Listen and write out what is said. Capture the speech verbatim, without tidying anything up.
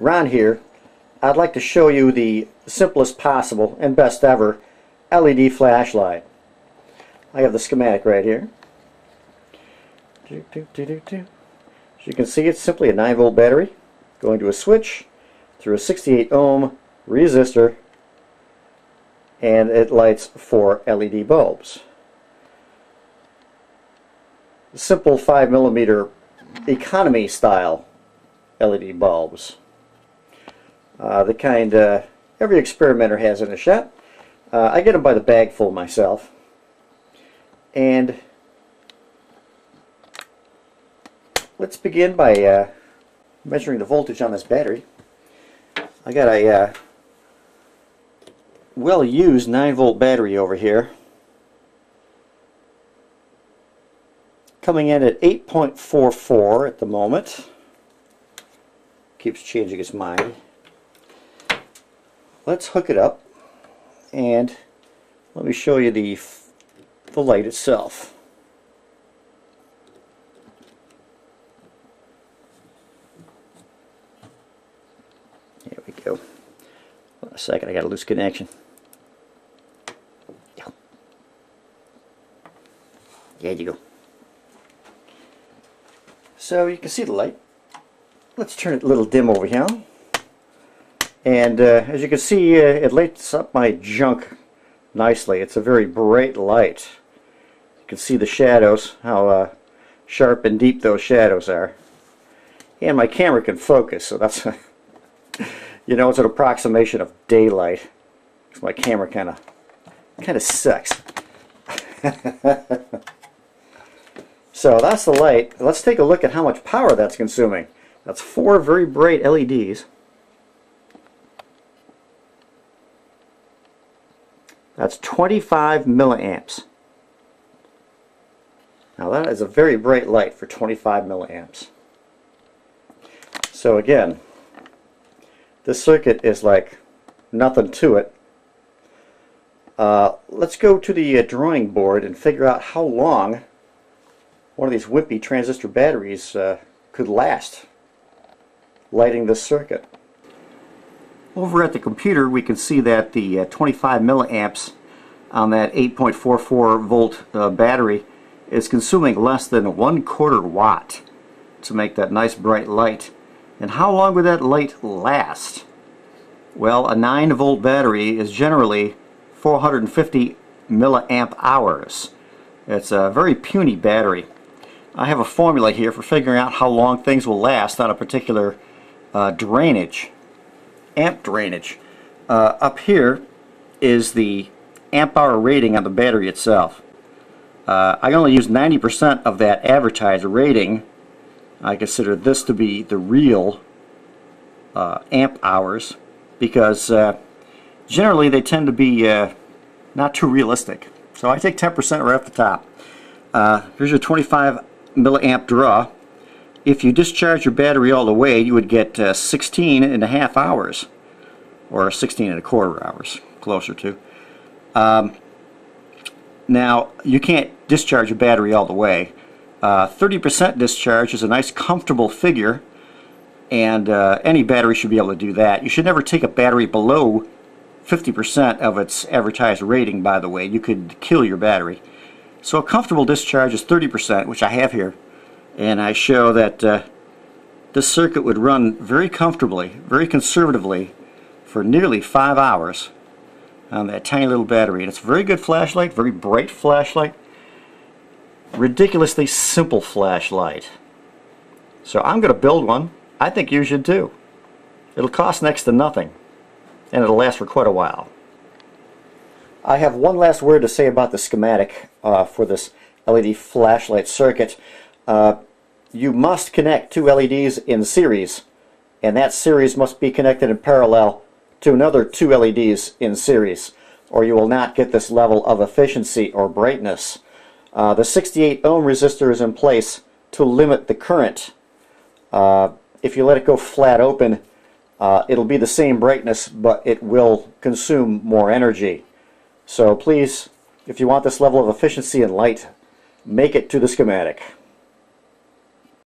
around here, I'd like to show you the simplest possible and best ever L E D flashlight. I have the schematic right here. Do, do, do, do, do. As you can see, it's simply a nine volt battery going to a switch through a sixty-eight ohm resistor, and it lights four L E D bulbs. Simple five millimeter economy style L E D bulbs. Uh, the kind uh, every experimenter has in a shop. Uh, I get them by the bagful myself. And let's begin by uh, measuring the voltage on this battery. I got a uh, well-used nine volt battery over here, coming in at eight point four four at the moment. Keeps changing its mind. Let's hook it up and let me show you the, the light itself. There we go. Hold on a second, I got a loose connection. Yeah. There you go. So you can see the light. Let's turn it a little dim over here. And uh, as you can see, uh, it lights up my junk nicely. It's a very bright light. You can see the shadows, how uh, sharp and deep those shadows are. And my camera can focus, so that's, a, you know, it's an approximation of daylight. Because my camera kind of, kind of sucks. So that's the light. Let's take a look at how much power that's consuming. That's four very bright L E Ds. That's twenty-five milliamps. Now that is a very bright light for twenty-five milliamps. So again, this circuit is like nothing to it. Uh, let's go to the uh, drawing board and figure out how long one of these wimpy transistor batteries uh, could last lighting this circuit. Over at the computer, we can see that the uh, twenty-five milliamps on that eight point four four volt uh, battery is consuming less than one quarter watt to make that nice bright light. And how long would that light last? Well, a nine volt battery is generally four hundred fifty milliamp hours. It's a very puny battery. I have a formula here for figuring out how long things will last on a particular uh, drainage. amp drainage. Uh, up here is the amp hour rating on the battery itself. Uh, I only use ninety percent of that advertised rating. I consider this to be the real uh, amp hours because uh, generally they tend to be uh, not too realistic. So I take ten percent right off the top. Uh, here's your twenty-five milliamp draw. If you discharge your battery all the way, you would get uh, sixteen and a half hours, or sixteen and a quarter hours, closer to. Um, now, you can't discharge your battery all the way. thirty percent uh, discharge is a nice, comfortable figure, and uh, any battery should be able to do that. You should never take a battery below fifty percent of its advertised rating, by the way. You could kill your battery. So a comfortable discharge is thirty percent, which I have here. And I show that uh, this circuit would run very comfortably, very conservatively, for nearly five hours on that tiny little battery. And it's a very good flashlight, very bright flashlight, ridiculously simple flashlight. So I'm going to build one. I think you should too. It'll cost next to nothing, and it'll last for quite a while. I have one last word to say about the schematic uh, for this L E D flashlight circuit. Uh, you must connect two L E Ds in series, and that series must be connected in parallel to another two L E Ds in series, or you will not get this level of efficiency or brightness. Uh, the sixty-eight ohm resistor is in place to limit the current. Uh, if you let it go flat open, uh, it'll be the same brightness, but it will consume more energy. So please, if you want this level of efficiency and light, make it to the schematic.